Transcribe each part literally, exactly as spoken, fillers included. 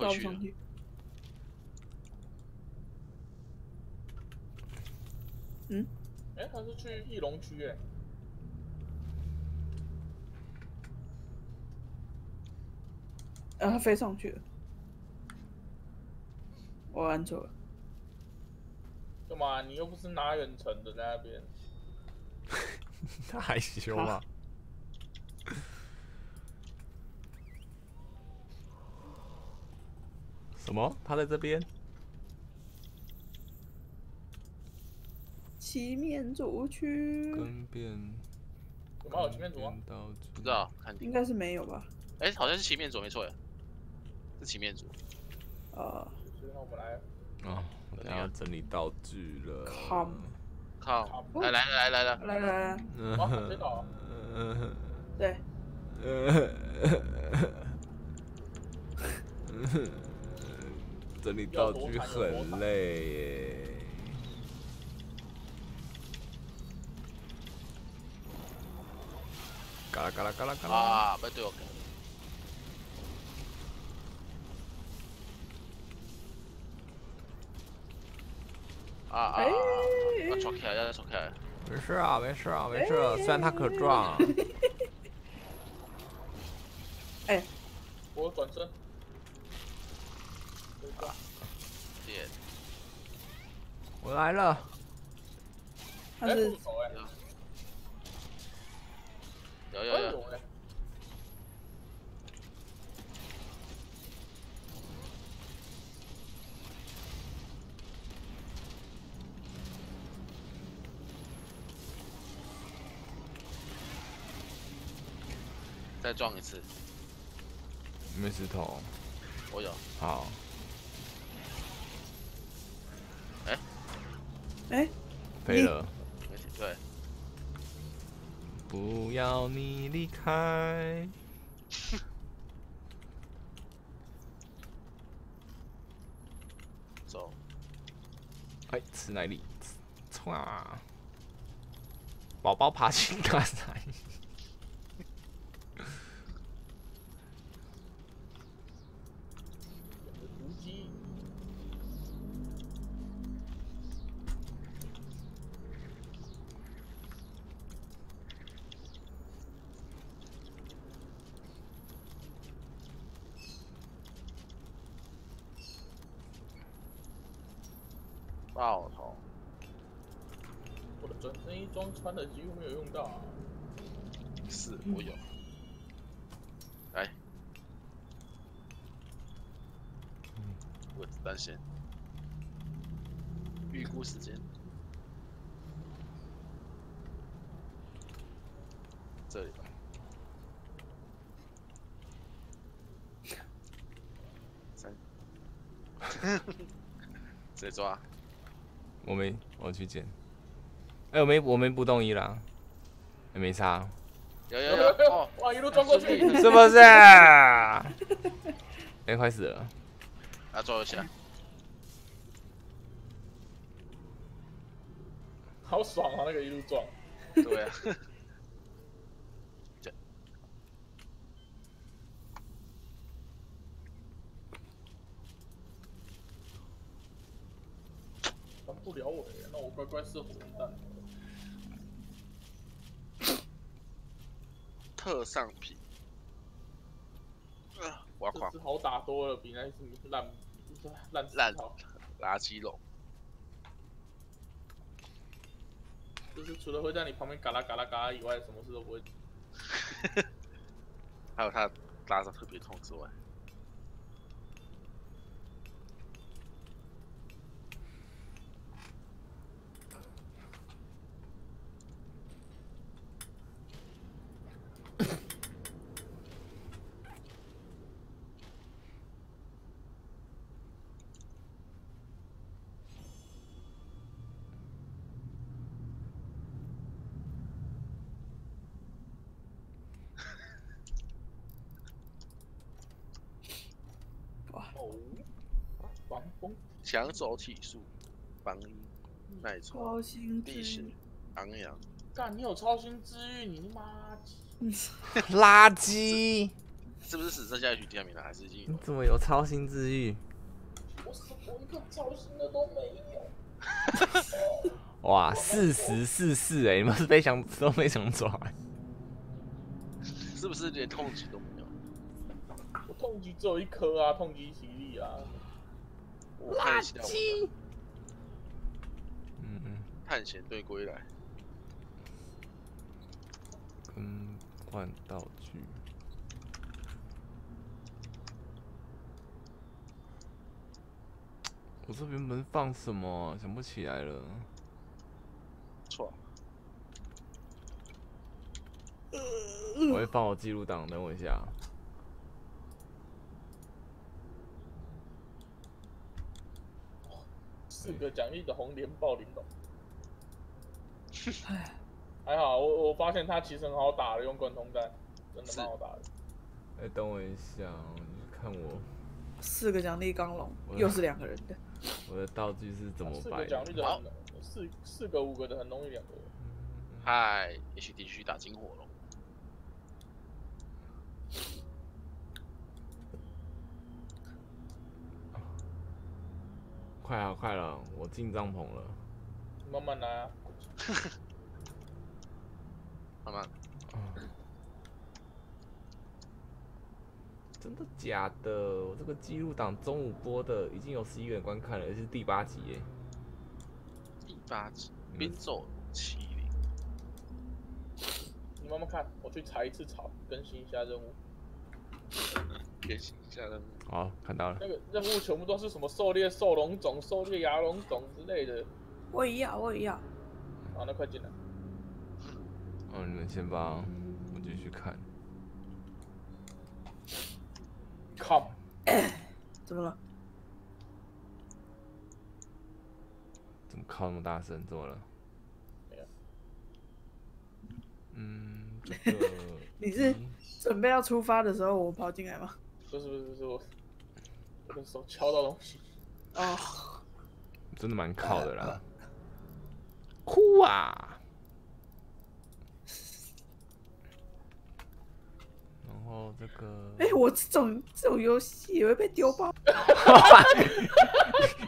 又回去了。嗯？哎、欸，他是去翼龙区哎。 啊，它飞上去了，我按错了。干嘛？你又不是拿远程的在那边。他害羞啊。什么？他在这边？漆面族区。更变。有吗？有漆面族吗？不知道，看应该是没有吧。哎、欸，好像是漆面族，没错哎。 是漆面族，呃，那我们来啊！我等下整理道具了。靠，靠！来来来来来来来来！好，这个，对，整理道具很累耶。嘎啦嘎啦嘎啦嘎啦！啊，不对，我。 啊啊！要撞起来，要撞起来！没事啊，没事啊，没事。虽然他可撞。哎，我转身。点。我来了。他是。有有有。再撞一次，没石头，我有。好。哎、欸，哎、欸，飞了。对。不要你离开。走。哎，吃奶力，冲啊！宝宝爬进大山。爆头！我的整身衣装穿的几乎没有用到、啊。是，我有。来，我子弹先。预估时间。这里吧。三。直接抓。 我没，我去捡。哎、欸，我没，我没不动一啦，也、欸、没差。有有有，哦、哇，一路撞过去，是不是？哎欸，快死了！来抓一下，好爽啊！那个一路撞。对啊。不了我耶，那我乖乖是火弹。特上品，啊，我狂！这只好打多了，比那只烂烂烂垃圾龙。就是除了会在你旁边嘎啦嘎啦嘎啦以外，什么事都不会。还有它拉伤特别痛之外。 抢手体术，防御，耐操，地形，昂扬。干，你有超新之玉，你妈！垃圾！是不是只剩下一群第二名了？还是已经有？怎么有超心之欲？我我一个超心的都没有。哇，四十四四哎，你们是被想都没想抓、欸，是不是连痛击都没有？我痛击只有一颗啊，痛击犀利啊。垃圾。嗯嗯。探险队归来。嗯，换道具。 我这原本放什么？想不起来了。错。我会放我记录档，等我一下。四个奖励的红莲爆林龙。还好，我我发现他其实很好打的，用滚筒弹，真的蛮好打的。哎、欸，等我一下，我看我。 四个奖励钢龙，又是两个人的。我的道具是怎么摆的？好，四四个五个的很容易两个。嗨，也许必须打金火龙。快啊快了，我进帐篷了。慢慢来啊。慢慢。真的假的？我这个记录档中午播的，已经有十一个人观看了，也是第八集耶。第八集，边走麒麟。你慢慢看，我去查一次草，更新一下任务。更新一下任务。好，看到了。那个任务全部都是什么狩猎兽龙种、狩猎牙龙种之类的。我也要，我也要。好，那快进来。哦，你们先吧，我继续看。 靠怎么了？怎么靠那么大声？怎么了？没有。嗯，这个、你是准备要出发的时候我跑进来吗？不是不是不是，我我的手敲到东西。哦，真的蛮靠的啦。哭啊！哦，这个哎、欸，我这种这种游戏也会被丢包。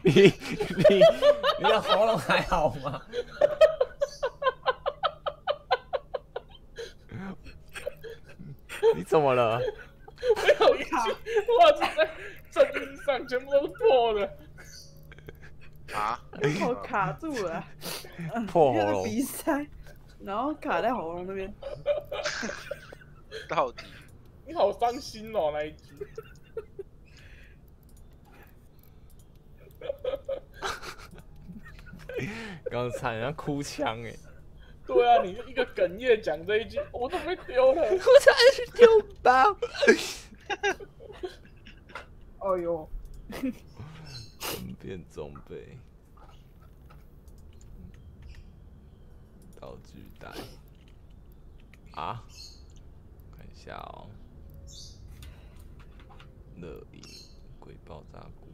你你你的喉咙还好吗？你怎么了？没有卡，袜子在在地上全部都是破的。啊！我卡住了，破喉咙，鼻塞，然后卡在喉咙那边。到底？ 你好伤心哦，那一集。刚才人家哭腔哎。对啊，你就一个哽咽讲这一句，我都被丢了，我差点丢包。哎呦！变装备，道具袋。啊？看一下哦。 乐影鬼爆炸菇，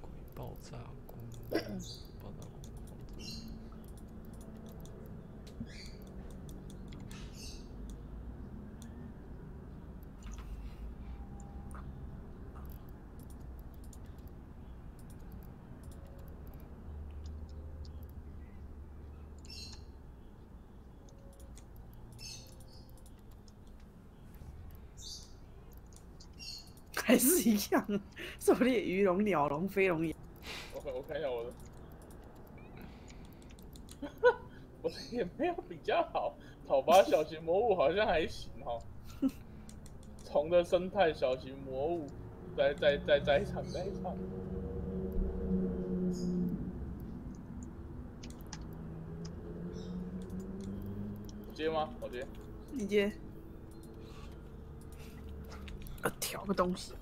鬼爆炸菇，鬼爆炸菇，还是一样，狩猎鱼龙、鸟龙、飞龙眼。我我看一下我的，我的也没有比较好。讨伐小型魔物好像还行哈。虫的生态小型魔物，再再再再一场再一场。我接吗？我接。你接。 要挑个东西。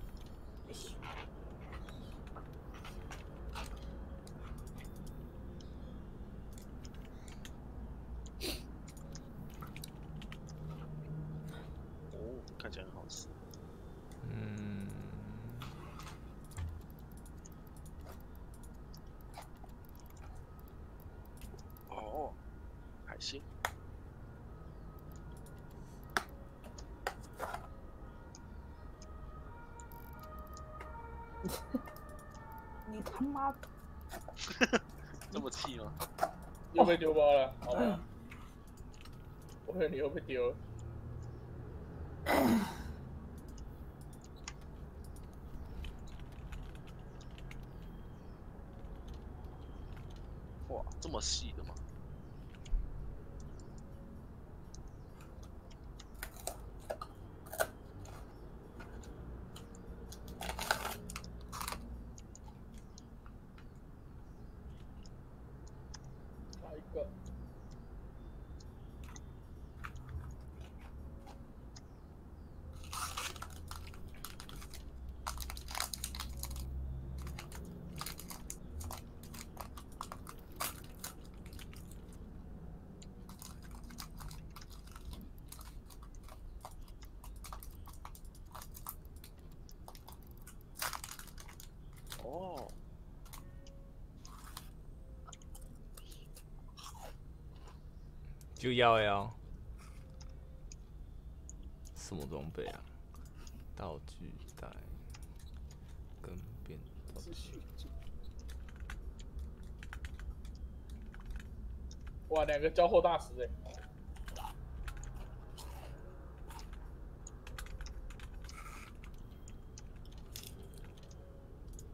哦，看起来很好吃。嗯。哦，海星。你他妈的！这么气吗？又被丢包了，好吧？我说你又被丢了。哇，这么细的吗？ 就要要什么装备啊？道具袋跟变道具。哇，两个交互大师哎、欸！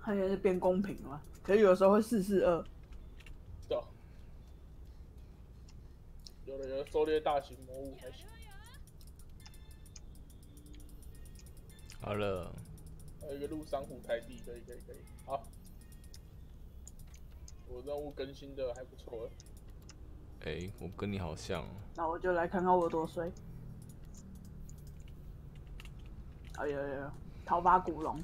看起来是变公平了，可是有时候会四四二。对、啊，有的有的狩猎大型魔物还行。好了。还有一个陆珊瑚台地，可以可以可以。好，我任务更新的还不错。哎、欸，我跟你好像。那我就来看看我多衰。哎呦呦，桃花古龙。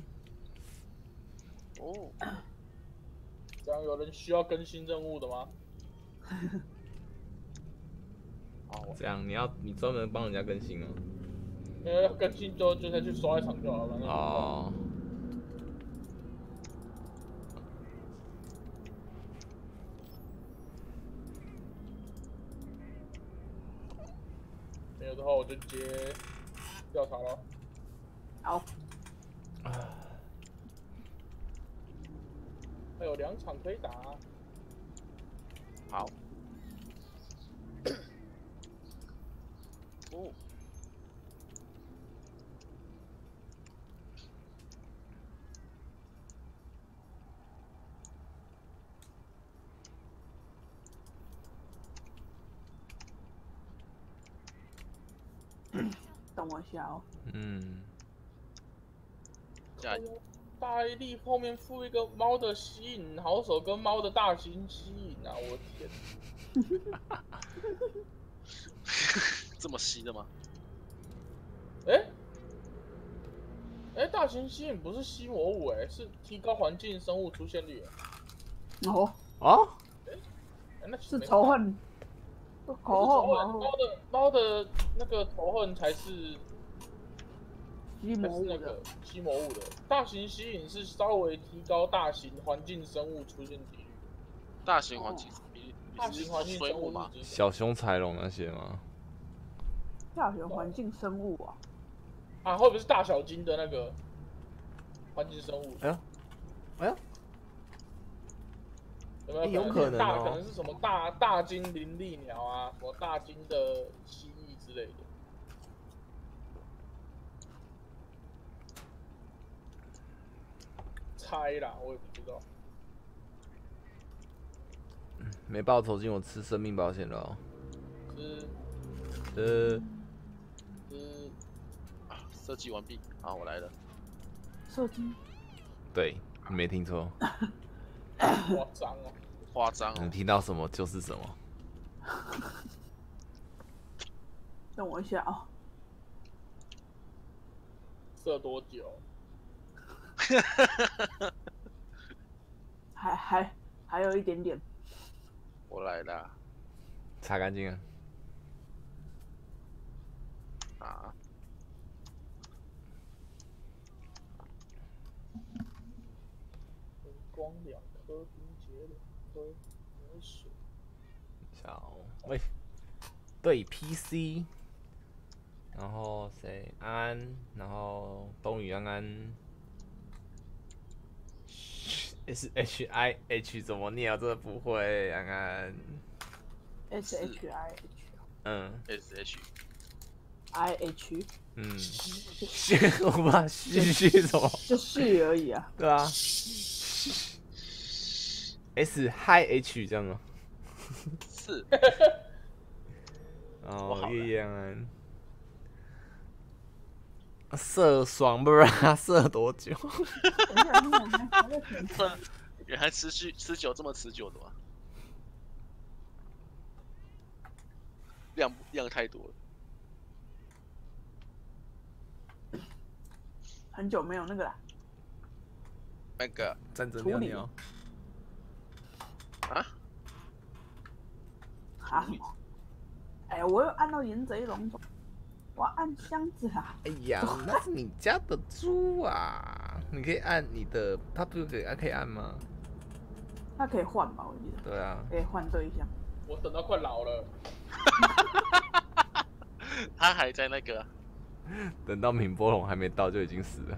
哦，这样有人需要更新任务的吗？这样你要你专门帮人家更新哦。因为要更新之后就再去刷一场就好了。哦。没有的话我就直接调查了。好。 还有两场可以打、啊，好。哦，等我一下哦。嗯。加油。 大力后面附一个猫的吸引好手跟猫的大型吸引啊！我天，这么吸的吗？哎、欸，哎、欸，大型吸引不是吸魔物哎、欸，是提高环境生物出现率、欸。哦啊，哎、欸，那是仇恨，仇恨猫的猫的那个仇恨才是。 吸魔物的，吸魔物的大型吸引是稍微提高大型环境生物出现几率。大型环境，大型环境生物嘛，小熊彩龙那些吗？大型环境生物啊，啊，会不会是大小金的那个环境生物？哎呀，哎呀，有没有可能？大可能是什么大大金林立鸟啊，什么大金的蜥蜴之类的。 猜啦，我也不知道。没报酬金，我吃生命保险了、哦。吃。吃。设计完毕，好，我来了。射击。对，你没听错。夸张哦！夸张哦！你听到什么就是什么。等我一下啊、哦。射多久？ 还还还有一点点，我来啦，擦干净啊！啊！光两颗冰结两颗流水。小喂，对 P C， 然后谁安安，然后冬雨安安。S H I H 怎么念？我真的不会，安安。S H I H。嗯 ，S H I H。嗯。我不知道续续什么。就续而已啊。对啊。S Hi H 这样吗？是。哦，月夜安安。射爽不啦？射多久？原来持续持久这么持久的吗？量量太多了，很久没有那个了。那个战争料理啊？啊？啊？哎呀，我又按到淫贼龙种。 我按箱子啊！哎呀，那是你家的猪啊！你可以按你的，它不是可以按可以按吗？它可以换吧，我记得。对啊，可以换对象。我等到快老了。他还在那个，等到敏波龙还没到就已经死了。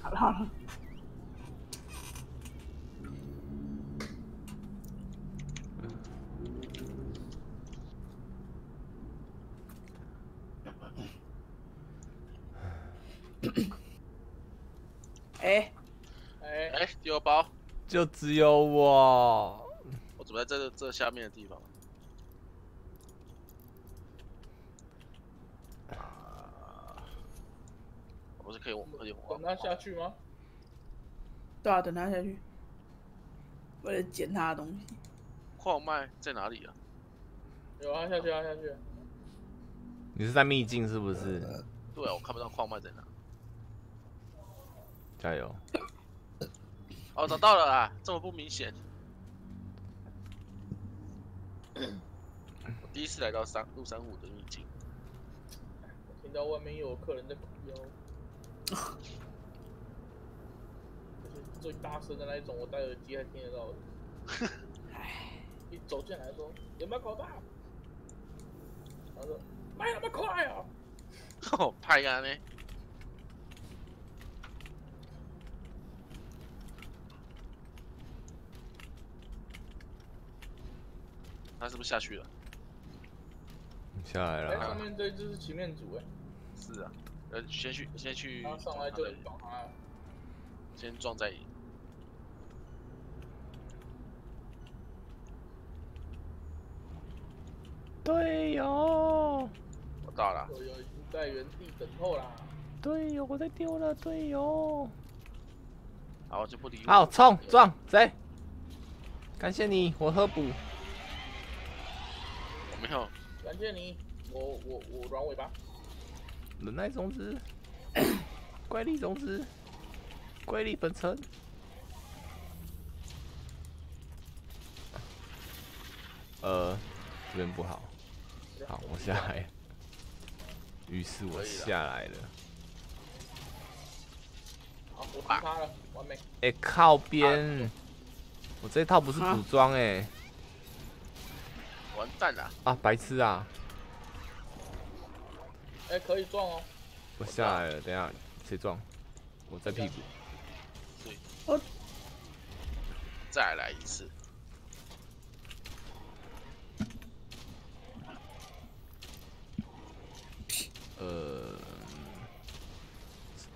好了好了。 哎哎哎！丢包，就只有我。我怎么在这这下面的地方？我是可以我可以等他下去吗？对啊，等他下去。为了捡他的东西。矿脉在哪里啊？有啊，下去啊，下去。你是在秘境是不是？对啊，我看不到矿脉在哪。 加油！哦，找到了啊，这么不明显。我第一次来到三路三五的秘境，我听到外面有客人在哭腰，就是最大声的那一种，我戴耳机还听得到的。一走进来说有没有口罩？他说卖那么快啊！哦，拍啊呢！ 他是不是下去了？下来了。上面这就是前面组哎。是啊，呃，先去先去。他上来就撞他。先撞在。队友。我到了。队友已经在原地等候啦。队友，我在丢了队友。好，我就不理。好，冲撞谁？感谢你，我喝补。 没有，感谢你，我我我软尾巴，忍耐种子，怪力种子，怪力本身。呃，这边不好，好，我下来，于是我下来了。好，我打他了，完美。哎、欸，靠边！啊、我这一套不是补装哎。 完蛋了！啊，白痴啊！哎、欸，可以撞哦！我下来了，等一下谁撞？我在屁股。对，我再来一次。呃，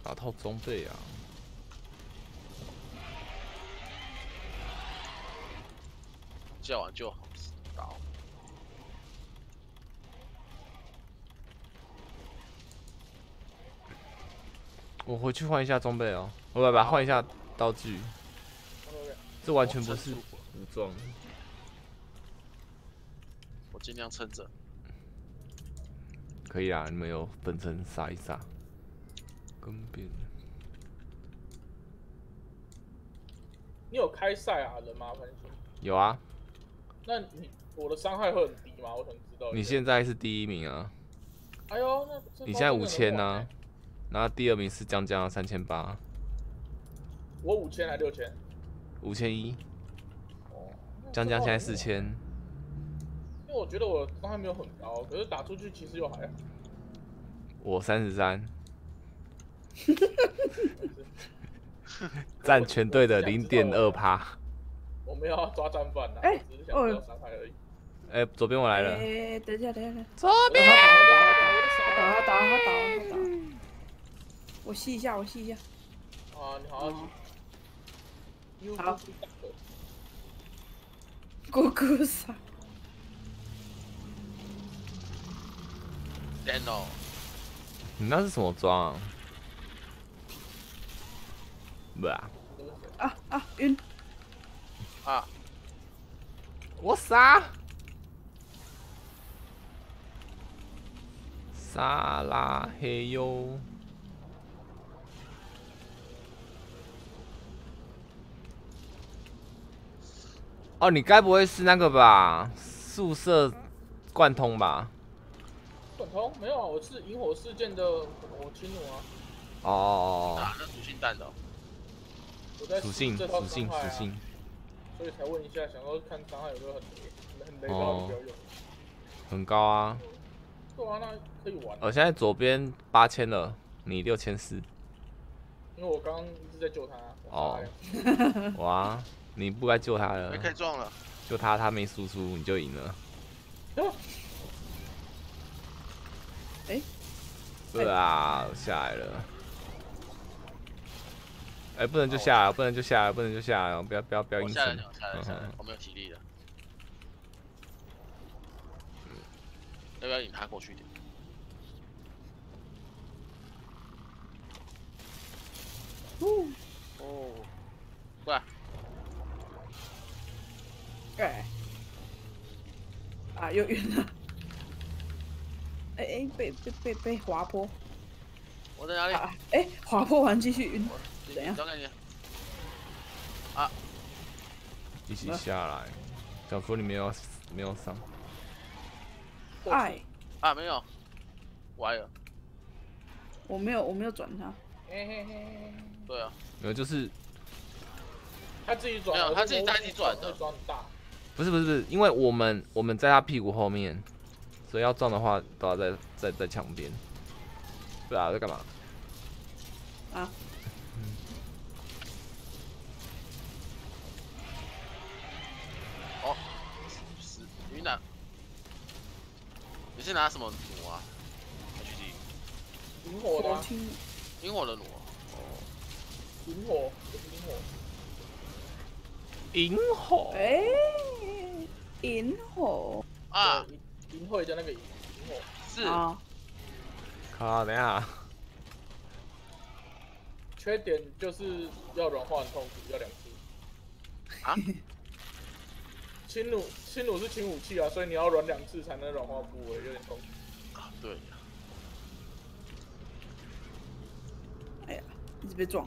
打套装备啊！ 叫完就好，打。 我回去换一下装备哦，我来吧，换一下道具。这完全不是武装。我尽量撑着。可以啊，你们有本身杀一杀。跟边。你有开赛啊人吗？有啊。那你我的伤害会很低吗？我想知道。你现在是第一名啊。哎呦，那你现在五千呢？ 然后第二名是江江三千八，我五千还六千，五千一，哦，江江现在四千，因为我觉得我伤害没有很高，可是打出去其实又还好，我三十三，占全队的零点二趴。我们要抓战犯呐！哎，只是想要伤害而已。哎，左边我来了。哎，等一下，等一下，左边。打他，打他，打他，打他！我吸一下，我吸一下。啊，你好。好。咕咕傻。 Dano， 你那是什么装、啊？不啊！啊啊晕！啊！我傻！沙拉嘿哟！哦，你该不会是那个吧？宿舍贯通吧？ 短头没有啊，我是萤火事件的我清楚啊。哦，打那属性弹的。属性属性属性。所以才问一下，想要看伤害有没有很很雷高的表演。很高啊。对啊，那可以玩。我现在左边八千了，你六千四。因为我刚刚一直在救他。哦。哇，你不该救他了。没开撞了。救他，他没输出，你就赢了。 哎，对啊，我下来了。哎，不能就下来，不能就下来，不能就下来，不要不要不要硬撑。我没有体力了。要不要引他过去一点？哦哦，过来。哎，啊，又晕了。 哎哎，被被被被滑坡！我在哪里？哎，滑坡完继续晕，怎样？交给你。啊！一起下来。小哥，你没有没有伤？哎！啊，没有。歪了。我没有，我没有转他。嘿嘿嘿。对啊。没有，就是他自己转，没有他自己带你转的。不是不是不是，因为我们我们在他屁股后面。 所以要撞的话，都要在在在墙边。对啊，在干嘛？啊！哦，是云南。你是拿什么弩啊？萤火的。萤火的弩。哦。萤火，萤火。萤火。哎，萤火。啊。 银会的那个银火是，靠，等下，缺点就是要软化很痛苦，要两次。啊？轻弩轻弩是轻武器啊，所以你要软两次才能软化部位，有点痛苦。啊，对。哎呀，一直被撞。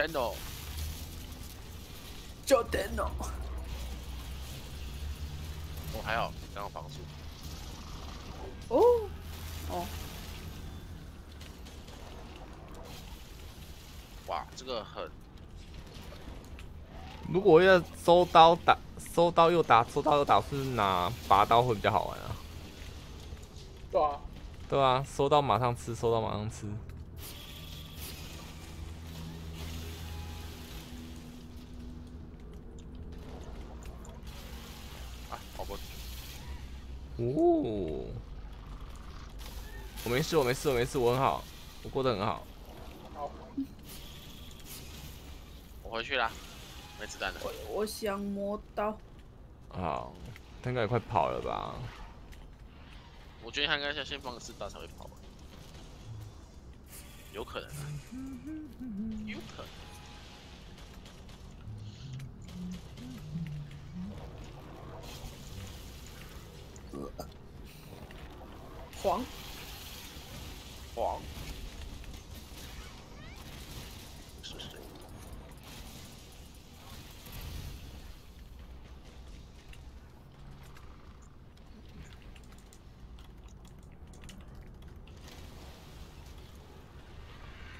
Dano， 叫 Dano。我还好，刚好防住。哦，哦。哇，这个很。如果要收刀打，收刀又打，收刀又打，是拿拔刀会比较好玩啊。对啊。对啊，收刀马上吃，收刀马上吃。 哦，我没事，我没事，我没事，我很好，我过得很好。好，我回去啦，没子弹了。我我想磨刀。好，他应该也快跑了吧？我觉得他应该要先放四大才会跑，有可能啊，有可能。 黄黄是谁？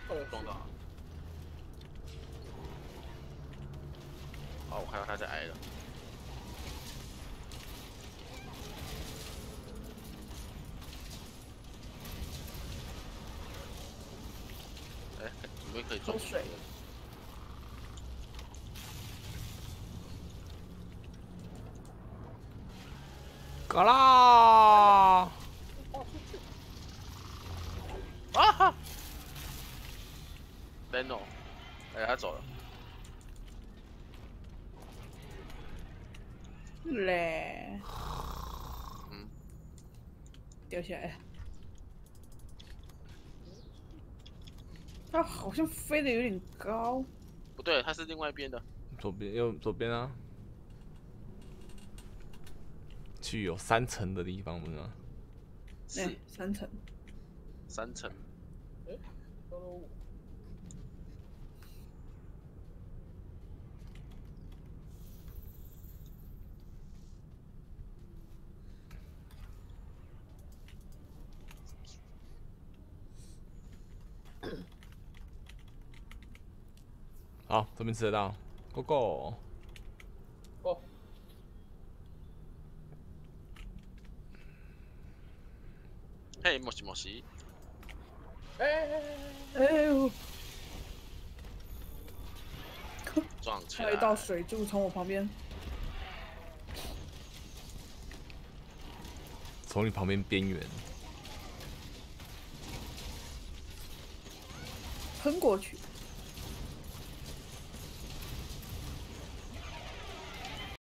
哦，撞到！哦，我看到他在挨了。可以种水。搞啦！啊哈 ！Leno， 哎，他走了。嘞。嗯。掉下来。 它好像飞得有点高，不对，它是另外一边的，左边右左边啊，去有三层的地方不是吗？是、欸、三层，三层。哎、欸，高楼。好，这边吃得到 ，Go Go Go。嘿，莫西莫西。哎哎哎哎呦！撞起来！还有一道水柱从我旁边，从你旁边边缘喷过去。